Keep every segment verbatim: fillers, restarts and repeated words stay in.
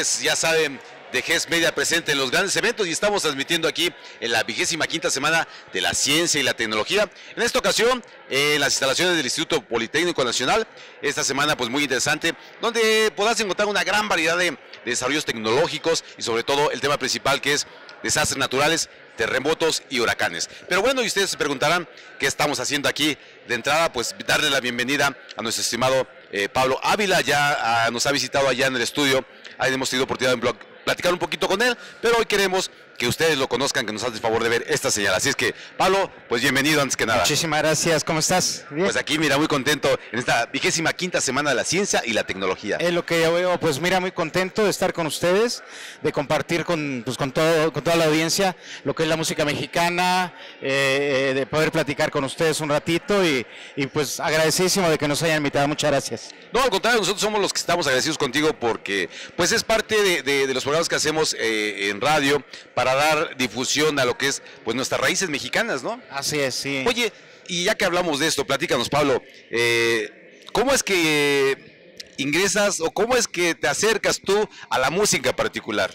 pues ya saben, D G E S T Media presente en los grandes eventos, y estamos transmitiendo aquí en la vigésima quinta semana de la ciencia y la tecnología. En esta ocasión, eh, en las instalaciones del Instituto Politécnico Nacional, esta semana pues muy interesante, donde podrás encontrar una gran variedad de, de desarrollos tecnológicos y sobre todo el tema principal, que es desastres naturales, terremotos y huracanes. Pero bueno, y ustedes se preguntarán qué estamos haciendo aquí. De entrada, pues darle la bienvenida a nuestro estimado eh, Pablo Ávila. Ya a, nos ha visitado allá en el estudio, ahí hemos tenido oportunidad de platicar un poquito con él, pero hoy queremos que ustedes lo conozcan, que nos hagan el favor de ver esta señal. Así es que, Pablo, pues bienvenido antes que nada. Muchísimas gracias, ¿cómo estás? Bien. Pues aquí, mira, muy contento en esta vigésima quinta semana de la ciencia y la tecnología. Es lo que yo veo, pues mira, muy contento de estar con ustedes, de compartir con, pues, con, todo, con toda la audiencia lo que es la música mexicana, eh, de poder platicar con ustedes un ratito y, y pues agradecidísimo de que nos hayan invitado, muchas gracias. No, al contrario, nosotros somos los que estamos agradecidos contigo porque pues es parte de, de, de los programas que hacemos eh, en radio para a dar difusión a lo que es pues nuestras raíces mexicanas, ¿no? Así es, sí. Oye, y ya que hablamos de esto, platícanos, Pablo, eh, ¿cómo es que eh, ingresas o cómo es que te acercas tú a la música en particular?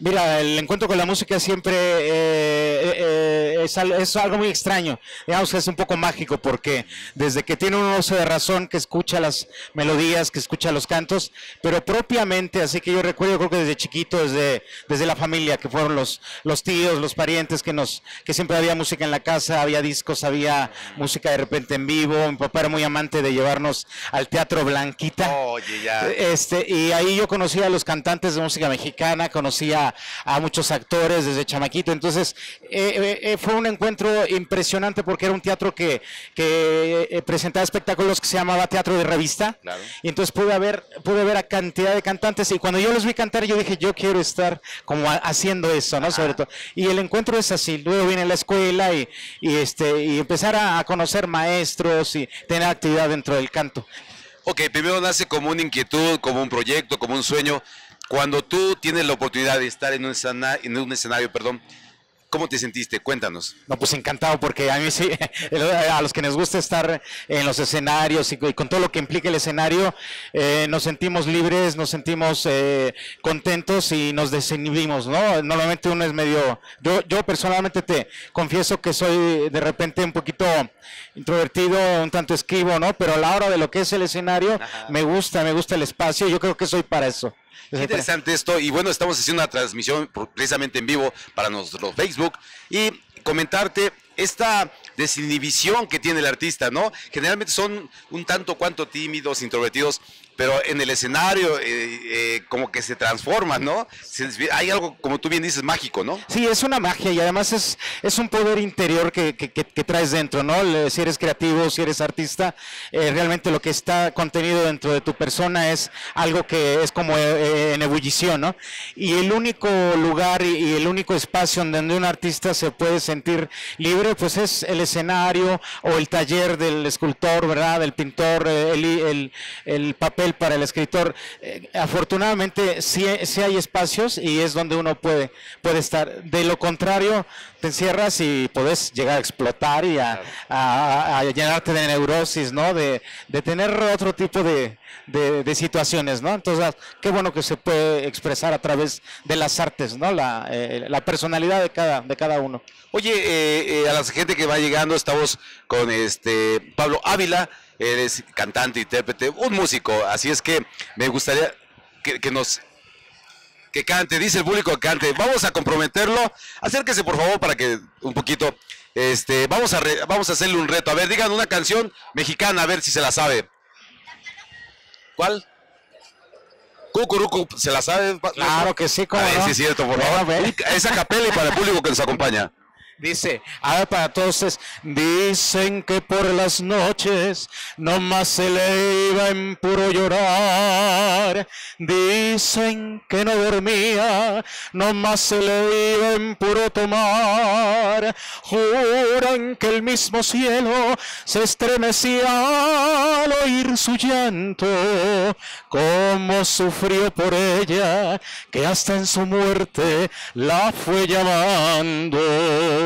Mira, el encuentro con la música siempre eh, eh, es, es algo muy extraño, digamos que es un poco mágico, porque desde que tiene un uso de razón, que escucha las melodías, que escucha los cantos, pero propiamente, así que yo recuerdo, yo creo que desde chiquito, desde, desde la familia, que fueron los, los tíos, los parientes, que, nos, que siempre había música en la casa, había discos, había música de repente en vivo. Mi papá era muy amante de llevarnos al Teatro Blanquita. Oye, ya. Este, y ahí yo conocía a los cantantes de música mexicana, conocía A, a muchos actores desde chamaquito. Entonces eh, eh, fue un encuentro impresionante, porque era un teatro que, que eh, presentaba espectáculos que se llamaba Teatro de Revista. Claro. Y entonces pude ver, pude ver a cantidad de cantantes, y cuando yo los vi cantar yo dije, yo quiero estar como a, haciendo eso, ¿no? Ajá. Sobre todo. Y el encuentro es así, luego viene la escuela y, y, este, y empezar a, a conocer maestros y tener actividad dentro del canto. Ok, primero nace como una inquietud, como un proyecto, como un sueño. Cuando tú tienes la oportunidad de estar en un escenario, en un escenario, perdón, ¿cómo te sentiste? Cuéntanos. No, pues encantado, porque a mí sí, a los que nos gusta estar en los escenarios y con todo lo que implica el escenario, eh, nos sentimos libres, nos sentimos eh, contentos y nos desinhibimos, ¿no? Normalmente uno es medio... Yo, yo personalmente te confieso que soy de repente un poquito introvertido, un tanto esquivo, ¿no? Pero a la hora de lo que es el escenario, ajá, me gusta, me gusta el espacio, yo creo que soy para eso. Qué interesante esto, y bueno, estamos haciendo una transmisión precisamente en vivo para nuestro Facebook, y comentarte esta desinhibición que tiene el artista, ¿no? Generalmente son un tanto cuanto tímidos, introvertidos, pero en el escenario eh, eh, como que se transforma, ¿no? Se, hay algo, como tú bien dices, mágico, ¿no? Sí, es una magia, y además es, es un poder interior que, que, que, que traes dentro, ¿no? Le, si eres creativo, si eres artista, eh, realmente lo que está contenido dentro de tu persona es algo que es como eh, en ebullición, ¿no? Y el único lugar y, y el único espacio en donde un artista se puede sentir libre, pues es el escenario o el taller del escultor, ¿verdad? Del pintor, el, el, el papel para el escritor. Eh, afortunadamente sí, sí hay espacios, y es donde uno puede, puede estar. De lo contrario, te encierras y podés llegar a explotar y a, a, a llenarte de neurosis, ¿no? De, de tener otro tipo de, de, de situaciones, ¿no? Entonces, qué bueno que se puede expresar a través de las artes, ¿no? La, eh, la personalidad de cada, de cada uno. Oye, eh, eh, a la gente que va llegando, estamos con este Pablo Ávila. Eres cantante, intérprete, un músico, así es que me gustaría que, que nos, que cante, dice el público que cante. Vamos a comprometerlo, acérquese por favor para que un poquito, este, vamos a, re, vamos a hacerle un reto. A ver, digan una canción mexicana, a ver si se la sabe. ¿Cuál? Cucurucu, ¿se la sabe? Claro que sí, como no. Sí, es cierto, por favor. Esa capela, y para el público que nos acompaña. Dice, a ver, para todos es, dicen que por las noches nomás se le iba en puro llorar. Dicen que no dormía, nomás se le iba en puro tomar. Juran que el mismo cielo se estremecía al oír su llanto. Cómo sufrió por ella, que hasta en su muerte la fue llamando.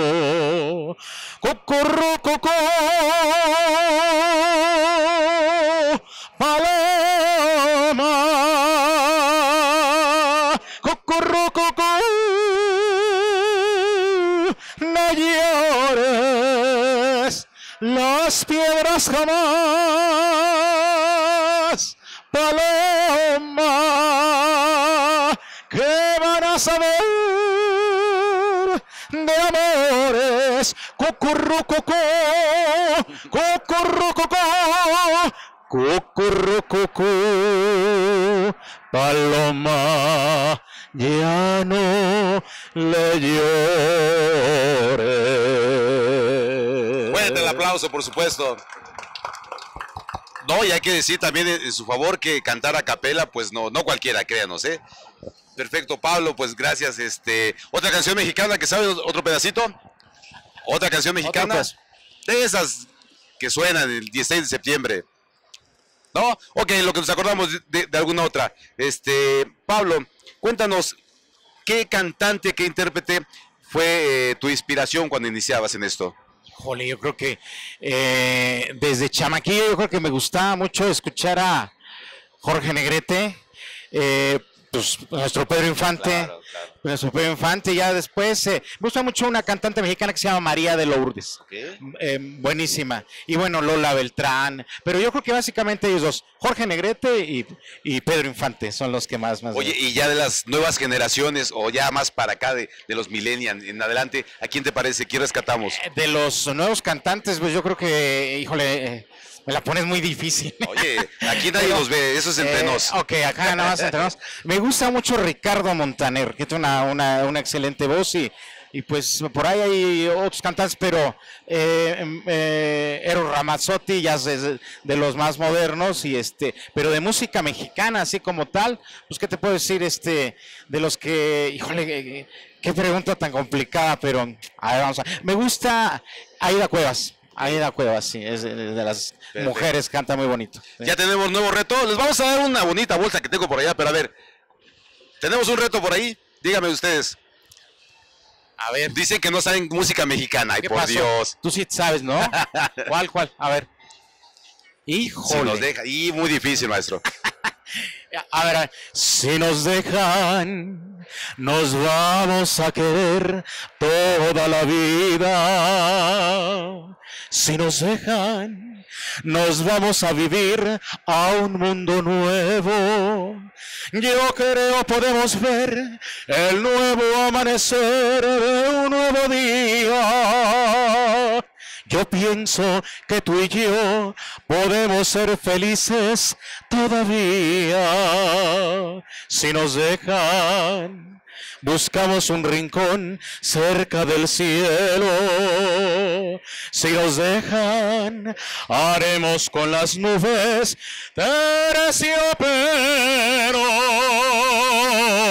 Cocorrococo, paloma, no llores, las piedras jamás, paloma, que van a saber de amores, cucurrucucú, cucurrucucú, cucurrucucú, paloma, ya no le llores. Fuerte el aplauso, por supuesto. No, y hay que decir también en su favor que cantar a capela, pues no, no cualquiera, créanos, ¿eh? Perfecto, Pablo, pues gracias. Este, otra canción mexicana que sabes, otro pedacito. Otra canción mexicana. ¿Otra, pues? De esas que suenan el dieciséis de septiembre. ¿No? Ok, lo que nos acordamos de, de alguna otra. Este, Pablo, cuéntanos, ¿qué cantante, qué intérprete fue eh, tu inspiración cuando iniciabas en esto? Jole, yo creo que eh, desde chamaquillo yo creo que me gustaba mucho escuchar a Jorge Negrete, eh, pues, nuestro Pedro Infante, claro, claro. nuestro Pedro Infante, ya después, eh, me gusta mucho una cantante mexicana que se llama María de Lourdes, okay. eh, buenísima, y bueno, Lola Beltrán, pero yo creo que básicamente ellos dos, Jorge Negrete y, y Pedro Infante, son los que más, más... Oye, y ya de las nuevas generaciones, o ya más para acá, de, de los millennials en adelante, ¿a quién te parece? ¿Quién rescatamos? Eh, de los nuevos cantantes, pues yo creo que, híjole... Eh, me la pones muy difícil. Oye, aquí nadie los ve, eso es entre eh, nos. Ok, acá nada más entre nos. Me gusta mucho Ricardo Montaner, que tiene una, una, una excelente voz y, y pues por ahí hay otros cantantes, pero eh, eh, Eros Ramazzotti ya es de, de los más modernos, y este, pero de música mexicana así como tal, pues qué te puedo decir, este, de los que, híjole, qué pregunta tan complicada, pero a ver, vamos a ver. Me gusta Aida Cuevas. Aida Cuevas, sí, es de las Perfecto. mujeres, canta muy bonito. ¿Sí? Ya tenemos nuevo reto, les vamos a dar una bonita vuelta que tengo por allá, pero a ver, tenemos un reto por ahí, díganme ustedes. A ver. Dicen que no saben música mexicana, ay, por pasó? Dios. Tú sí sabes, ¿no? ¿Cuál, cuál? A ver. Híjole. Si nos deja, y muy difícil, maestro. A ver, a ver, si nos dejan, nos vamos a querer toda la vida. Si nos dejan, nos vamos a vivir a un mundo nuevo. Yo creo podemos ver el nuevo amanecer de un nuevo día. Yo pienso que tú y yo podemos ser felices todavía. Si nos dejan, buscamos un rincón cerca del cielo. Si nos dejan, haremos con las nubes terciopelo.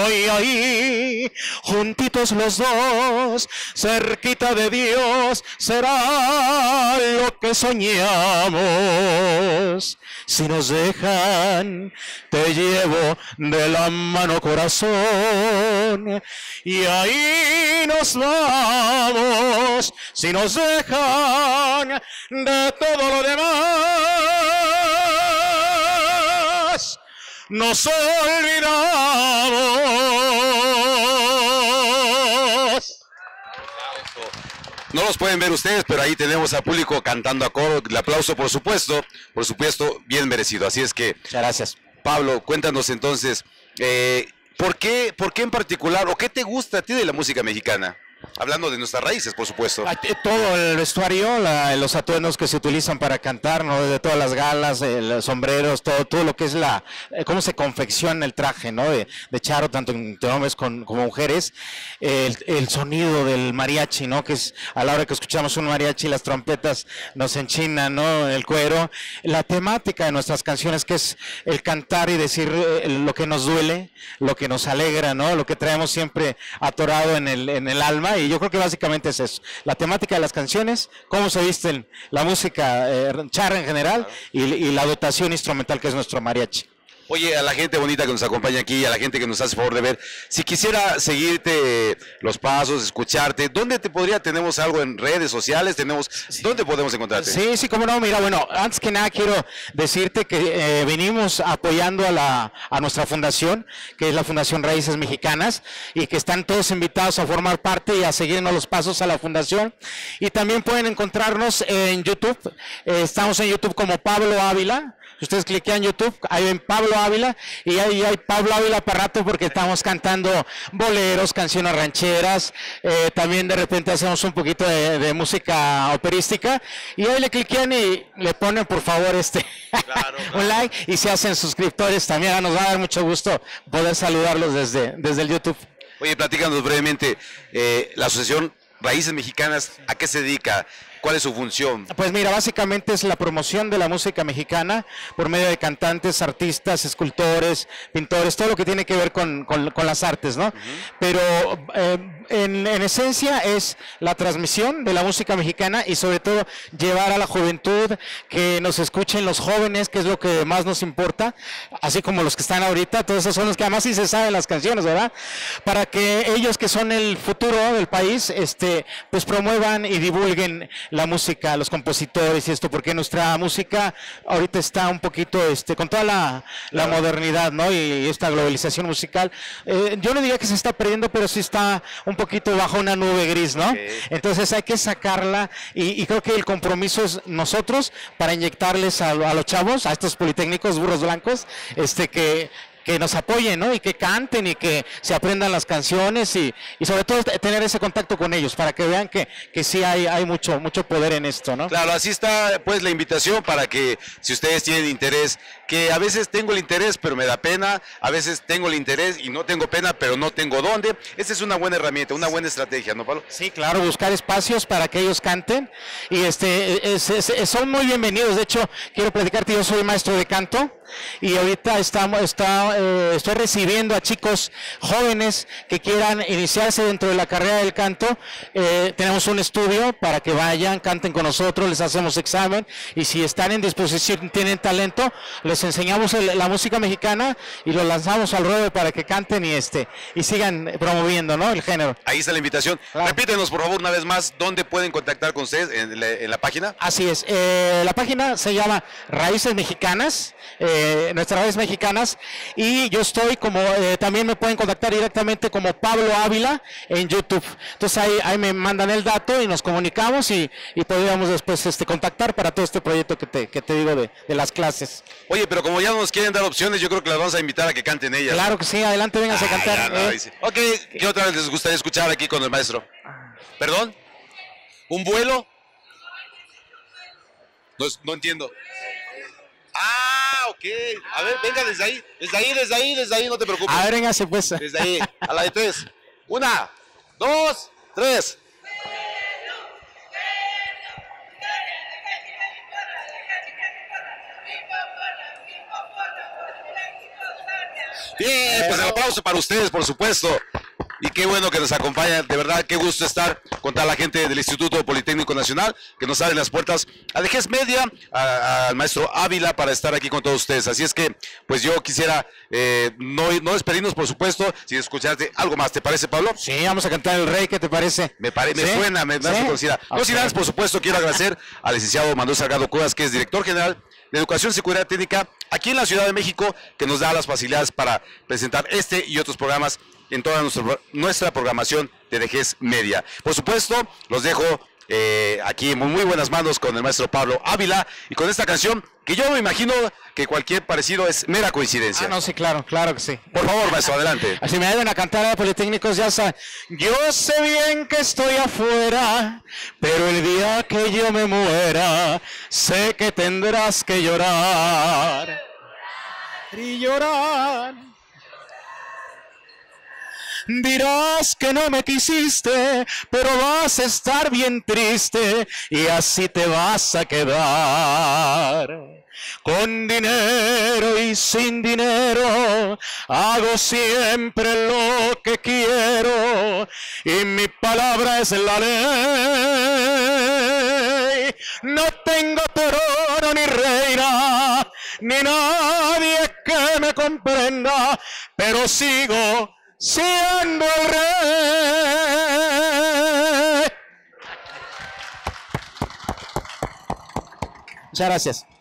Y ahí, juntitos los dos, cerquita de Dios, será lo que soñamos. Si nos dejan, te llevo de la mano, corazón, y ahí nos vamos. Si nos dejan, de todo lo demás nos olvidamos. No los pueden ver ustedes, pero ahí tenemos al público cantando a coro. El aplauso, por supuesto, por supuesto, bien merecido. Así es que... Muchas gracias. Pablo, cuéntanos entonces, eh, ¿por qué, por qué en particular, o qué te gusta a ti de la música mexicana? Hablando de nuestras raíces, por supuesto. Todo el vestuario, la, los atuendos que se utilizan para cantar, ¿no? De todas las galas, eh, los sombreros, todo, todo lo que es la, eh, cómo se confecciona el traje, ¿no? De, de charro, tanto entre hombres con, como mujeres. Eh, el, el sonido del mariachi, ¿no? Que es a la hora que escuchamos un mariachi, las trompetas nos enchinan, ¿no? El cuero. La temática de nuestras canciones, que es el cantar y decir eh, lo que nos duele, lo que nos alegra, ¿no? Lo que traemos siempre atorado en el, en el alma. Y yo creo que básicamente es eso, la temática de las canciones, cómo se visten, la música eh, charra en general, y, y la dotación instrumental que es nuestro mariachi. Oye, a la gente bonita que nos acompaña aquí, a la gente que nos hace favor de ver, si quisiera seguirte los pasos, escucharte, ¿dónde te podría? ¿Tenemos algo en redes sociales? ¿Tenemos? Sí. ¿Dónde podemos encontrarte? Sí, sí, cómo no, mira, bueno, antes que nada quiero decirte que eh, venimos apoyando a, la, a nuestra fundación, que es la Fundación Raíces Mexicanas, y que están todos invitados a formar parte y a seguirnos los pasos a la fundación. Y también pueden encontrarnos en YouTube, eh, estamos en YouTube como Pablo Ávila. Si ustedes cliquean YouTube, ahí en Pablo Ávila, y ahí hay Pablo Ávila para rato porque estamos cantando boleros, canciones rancheras, eh, también de repente hacemos un poquito de, de música operística, y ahí le cliquean y le ponen por favor este claro, claro. un like, y se hacen suscriptores también. Nos va a dar mucho gusto poder saludarlos desde, desde el YouTube. Oye, platícanos brevemente, eh, la asociación Raíces Mexicanas, ¿a qué se dedica? ¿Cuál es su función? Pues mira, básicamente es la promoción de la música mexicana por medio de cantantes, artistas, escultores, pintores, todo lo que tiene que ver con, con, con las artes, ¿no? Uh-huh. Pero eh, en, en esencia es la transmisión de la música mexicana y sobre todo llevar a la juventud, que nos escuchen los jóvenes, que es lo que más nos importa, así como los que están ahorita, todos esos son los que además sí se saben las canciones, ¿verdad? Para que ellos, que son el futuro del país, este, pues promuevan y divulguen la música, los compositores y esto, porque nuestra música ahorita está un poquito, este, con toda la, la claro. modernidad, ¿no? Y esta globalización musical, eh, yo no diría que se está perdiendo, pero sí está un poquito bajo una nube gris, ¿no? Okay. Entonces hay que sacarla, y, y creo que el compromiso es nosotros para inyectarles a, a los chavos, a estos politécnicos burros blancos, este, que... que nos apoyen, ¿no? Y que canten y que se aprendan las canciones, y, y sobre todo tener ese contacto con ellos para que vean que, que sí hay, hay mucho, mucho poder en esto, ¿no? Claro, así está pues la invitación para que, si ustedes tienen interés, que a veces tengo el interés pero me da pena, a veces tengo el interés y no tengo pena pero no tengo dónde. Esta es una buena herramienta, una buena estrategia, ¿no, Pablo? Sí, claro, buscar espacios para que ellos canten, y este, es, es, son muy bienvenidos. De hecho, quiero platicarte, yo soy maestro de canto, y ahorita estamos, está, eh, estoy recibiendo a chicos jóvenes que quieran iniciarse dentro de la carrera del canto. Eh, tenemos un estudio para que vayan, canten con nosotros, les hacemos examen, y si están en disposición, tienen talento, les enseñamos el, la música mexicana y los lanzamos al ruedo para que canten y este y sigan promoviendo, ¿no?, el género. Ahí está la invitación. Claro. Repítenos por favor una vez más, ¿dónde pueden contactar con ustedes? ¿En la, en la página? Así es, eh, la página se llama Raíces Mexicanas, eh, Eh, nuestras redes mexicanas, y yo estoy como, eh, también me pueden contactar directamente como Pablo Ávila en YouTube. Entonces ahí, ahí me mandan el dato y nos comunicamos, y, y podríamos después este, contactar para todo este proyecto que te, que te digo de, de las clases. Oye, pero como ya nos quieren dar opciones, yo creo que las vamos a invitar a que canten ellas. Claro, ¿no? Que sí, adelante, vénganse ah, a cantar. No, eh. sí. Ok, ¿qué otra vez les gustaría escuchar aquí con el maestro? ¿Perdón? ¿Un vuelo? No, no entiendo. Ah, ok. A ver, venga desde ahí, desde ahí, desde ahí, desde ahí, no te preocupes. A ver, venga, se pues. Desde ahí, a la de tres. Una, dos, tres. Bien, pues el aplauso para ustedes, por supuesto. Y qué bueno que nos acompañan, de verdad, qué gusto estar con toda la gente del Instituto Politécnico Nacional, que nos abren las puertas a D G E S T Media, al maestro Ávila, para estar aquí con todos ustedes. Así es que, pues yo quisiera eh, no, no despedirnos, por supuesto, sin escucharte algo más. ¿Te parece, Pablo? Sí, vamos a cantar El Rey, ¿qué te parece? Me, pare, ¿Sí? me suena, me, me ¿Sí? hace conocida. No, okay. Sin nada, por supuesto, quiero agradecer al licenciado Manuel Salgado Cuevas, que es director general de Educación y Seguridad Técnica aquí en la Ciudad de México, que nos da las facilidades para presentar este y otros programas en toda nuestra, nuestra programación de D G E S T Media. Por supuesto, los dejo eh, aquí en muy, muy buenas manos con el maestro Pablo Ávila, y con esta canción, que yo me imagino que cualquier parecido es mera coincidencia. Ah, no, sí, claro, claro que sí. Por favor, maestro, adelante. Así me ayudan a cantar a Politécnicos, ya saben. Yo sé bien que estoy afuera, pero el día que yo me muera, sé que tendrás que llorar. Y llorar. Dirás que no me quisiste, pero vas a estar bien triste, y así te vas a quedar. Con dinero y sin dinero, hago siempre lo que quiero, y mi palabra es la ley. No tengo corona ni reina, ni nadie que me conozca. pero sigo siendo el rey. Muchas gracias.